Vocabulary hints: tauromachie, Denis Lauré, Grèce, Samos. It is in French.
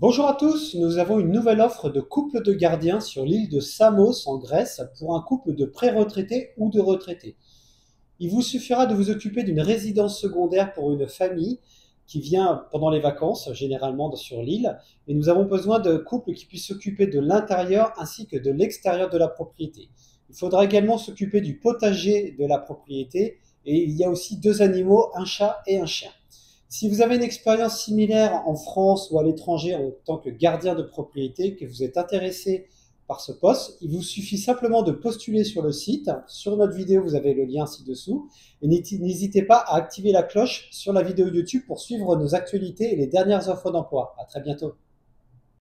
Bonjour à tous, nous avons une nouvelle offre de couple de gardiens sur l'île de Samos en Grèce pour un couple de pré-retraités ou de retraités. Il vous suffira de vous occuper d'une résidence secondaire pour une famille qui vient pendant les vacances, généralement sur l'île, et nous avons besoin de couples qui puissent s'occuper de l'intérieur ainsi que de l'extérieur de la propriété. Il faudra également s'occuper du potager de la propriété et il y a aussi deux animaux, un chat et un chien. Si vous avez une expérience similaire en France ou à l'étranger en tant que gardien de propriété, que vous êtes intéressé par ce poste, il vous suffit simplement de postuler sur le site. Sur notre vidéo, vous avez le lien ci-dessous. Et n'hésitez pas à activer la cloche sur la vidéo YouTube pour suivre nos actualités et les dernières offres d'emploi. À très bientôt.